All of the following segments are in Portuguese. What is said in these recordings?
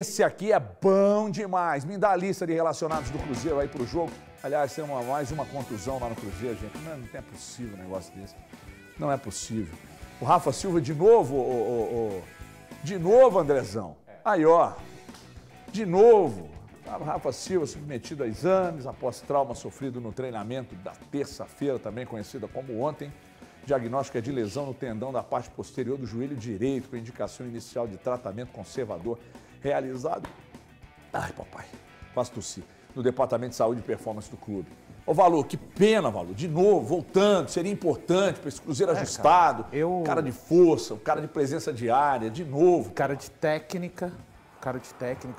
Esse aqui é bom demais. Me dá a lista de relacionados do Cruzeiro aí pro jogo. Aliás, tem mais uma contusão lá no Cruzeiro, gente. Não é possível um negócio desse. Não é possível. O Rafa Silva de novo, de novo, Andrezão. Aí, ó. De novo. O Rafa Silva submetido a exames após trauma sofrido no treinamento da terça-feira, também conhecida como ontem. Diagnóstico é de lesão no tendão da parte posterior do joelho direito, com indicação inicial de tratamento conservador realizado. Ai, papai, faço tossir. No Departamento de Saúde e Performance do clube. Ô, Valu, que pena, Valu. De novo, voltando, seria importante para esse Cruzeiro ajustado. Cara, cara de força, um cara de presença diária, de novo. Cara de técnica,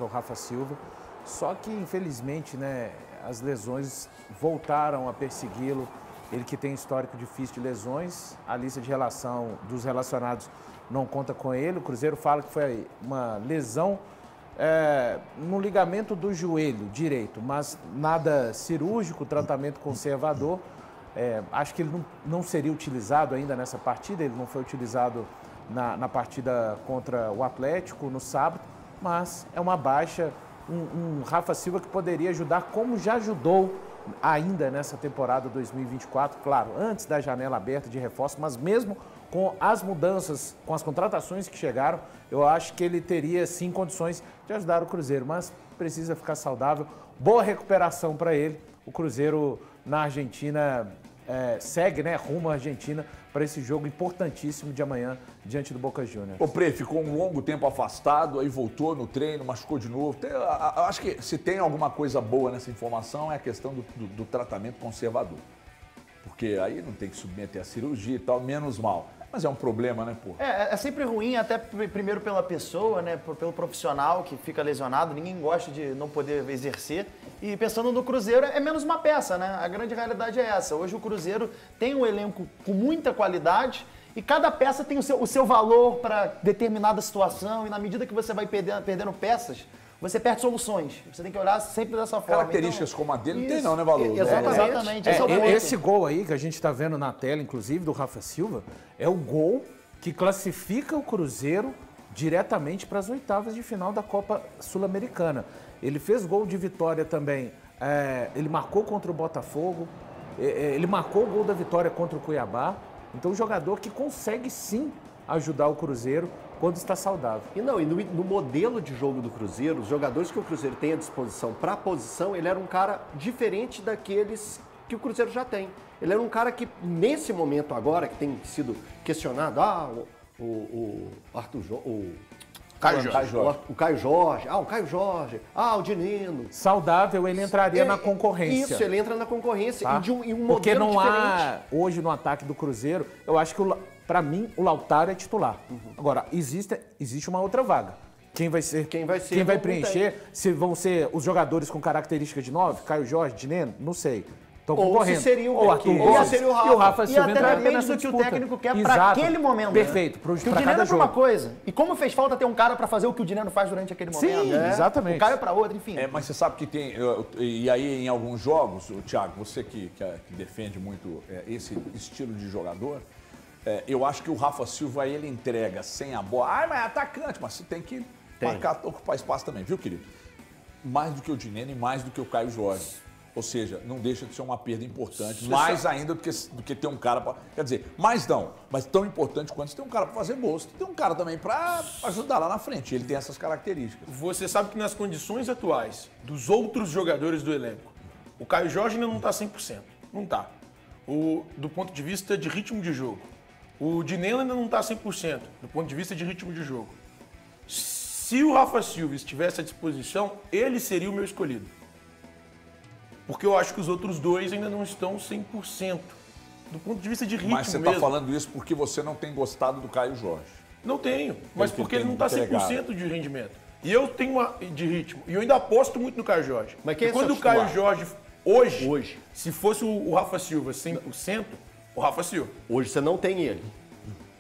o Rafa Silva. Só que, infelizmente, né, as lesões voltaram a persegui-lo. Ele que tem histórico difícil de lesões, a lista de relacionados não conta com ele. O Cruzeiro fala que foi uma lesão no ligamento do joelho direito, mas nada cirúrgico, tratamento conservador. Acho que ele não seria utilizado ainda nessa partida, ele não foi utilizado na partida contra o Atlético no sábado, mas é uma baixa, um Rafa Silva que poderia ajudar como já ajudou ainda nessa temporada 2024, claro, antes da janela aberta de reforço, mas mesmo com as mudanças, com as contratações que chegaram, eu acho que ele teria sim condições de ajudar o Cruzeiro, mas precisa ficar saudável. Boa recuperação para ele. O Cruzeiro na Argentina segue, né, rumo à Argentina para esse jogo importantíssimo de amanhã diante do Boca Juniors. O Pre ficou um longo tempo afastado, aí voltou no treino, machucou de novo. Acho que se tem alguma coisa boa nessa informação é a questão do tratamento conservador. Porque aí não tem que submeter a cirurgia e tal, menos mal. Mas é um problema, né, pô? É sempre ruim, até primeiro pela pessoa, né, pelo profissional que fica lesionado, ninguém gosta de não poder exercer. E pensando no Cruzeiro, é menos uma peça, né? A grande realidade é essa. Hoje o Cruzeiro tem um elenco com muita qualidade e cada peça tem o seu valor para determinada situação e na medida que você vai perdendo peças, você perde soluções. Você tem que olhar sempre dessa forma. Características então, como a dele não tem não, né, Valor? Exatamente. Esse gol aí que a gente está vendo na tela, inclusive, do Rafa Silva, é o gol que classifica o Cruzeiro diretamente para as oitavas de final da Copa Sul-Americana. Ele fez gol de vitória também. Ele marcou contra o Botafogo. Ele marcou o gol da vitória contra o Cuiabá. Então, um jogador que consegue, sim, ajudar o Cruzeiro quando está saudável. E no modelo de jogo do Cruzeiro, os jogadores que o Cruzeiro tem à disposição para a posição, ele era um cara diferente daqueles que o Cruzeiro já tem. Ele era um cara que, nesse momento agora, que tem sido questionado, o Caio Jorge, o Dineno. Saudável, ele entraria na concorrência. Isso, ele entra na concorrência e um modelo diferente. Porque não há, hoje no ataque do Cruzeiro, eu acho que, para mim, o Lautaro é titular. Uhum. Agora, existe uma outra vaga. Quem vai preencher, se vão ser os jogadores com característica de 9, Caio Jorge, Dineno, não sei. Ou se seria o Arthur Gomes e o Rafa Silva. E até depende do que o técnico quer para aquele momento. Perfeito. Porque o Dineno é para uma coisa. E como fez falta ter um cara para fazer o que o Dineno faz durante aquele momento. Sim, exatamente. O Caio para outro, enfim. Mas você sabe que tem... E aí, em alguns jogos, Thiago, você que defende muito esse estilo de jogador, eu acho que o Rafa Silva, ele entrega sem a bola. Mas é atacante, mas você tem que marcar, ocupar espaço também, viu, querido? Mais do que o Dineno e mais do que o Caio Jorge. Ou seja, não deixa de ser uma perda importante, mais ainda do que ter um cara para... Quer dizer, mas tão importante quanto você tem um cara para fazer gols, tem um cara também para ajudar lá na frente. Ele tem essas características. Você sabe que nas condições atuais dos outros jogadores do elenco, o Caio Jorge ainda não está 100%. Não está. Do ponto de vista de ritmo de jogo. O Dineno ainda não está 100%, do ponto de vista de ritmo de jogo. Se o Rafa Silva estivesse à disposição, ele seria o meu escolhido. Porque eu acho que os outros dois ainda não estão 100%, do ponto de vista de ritmo mesmo. Mas você está falando isso porque você não tem gostado do Caio Jorge. Não tenho, mas porque ele não está 100% de rendimento. E eu tenho de ritmo, e eu ainda aposto muito no Caio Jorge. Mas quem é quando o Caio Jorge, hoje, se fosse o Rafa Silva 100%, o Rafa Silva. Hoje você não tem ele.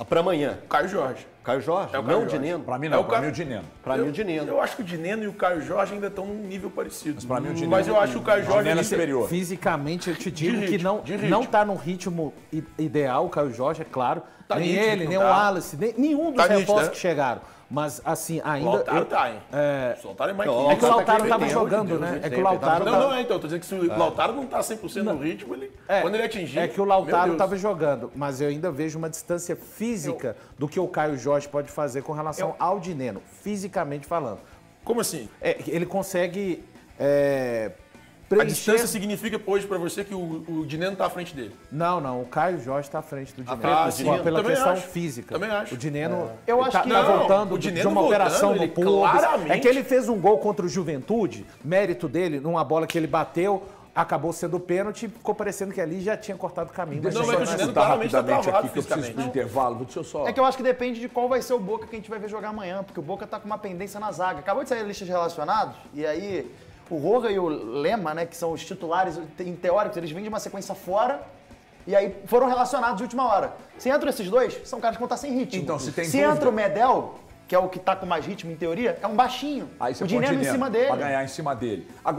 Para amanhã. Caio Jorge. Caio Jorge? É o Caio não, Dineno. Para mim não, para mim o Dineno. Para mim o Dineno. Eu acho que o Dineno e o Caio Jorge ainda estão num nível parecido. Mas para mim o Dineno. Mas eu acho que o Caio Jorge é superior. Fisicamente eu te digo que não está no ritmo ideal o Caio Jorge, é claro. Tá nem nítido, nem o Wallace, nenhum dos reforços que chegaram. Mas, assim, ainda... O Lautaro tá, hein? É... O Lautaro é mais... Nossa, é que o Lautaro tava jogando, né? É que o Lautaro... Não, então, eu tô dizendo que se o Lautaro não tá 100% no ritmo, ele... quando ele atingir... É que o Lautaro tava jogando, mas eu ainda vejo uma distância física do que o Caio Jorge pode fazer com relação ao Dineno, fisicamente falando. Como assim? É, ele consegue... A distância significa hoje para você que o Dineno está à frente dele? Não, não. O Caio Jorge está à frente do Dineno. Ah, sim. Pela questão física. Também acho. O Dineno está voltando de uma operação no pulo. É que ele fez um gol contra o Juventude, mérito dele, numa bola que ele bateu, acabou sendo pênalti, ficou parecendo que ali já tinha cortado o caminho. Não, mas o Dineno claramente está travado aqui, que eu preciso do intervalo. Deixa eu só... É que eu acho que depende de qual vai ser o Boca que a gente vai ver jogar amanhã, porque o Boca está com uma pendência na zaga. Acabou de sair a lista de relacionados, e aí... O Roga e o Lema, né, que são os titulares, em teóricos, eles vêm de uma sequência fora e aí foram relacionados de última hora. Se entram esses dois, são caras que vão estar sem ritmo. Então, se entra o Medel, que é o que está com mais ritmo em teoria, é um baixinho. Aí você o Dineno em cima dele. Para ganhar em cima dele. Agora...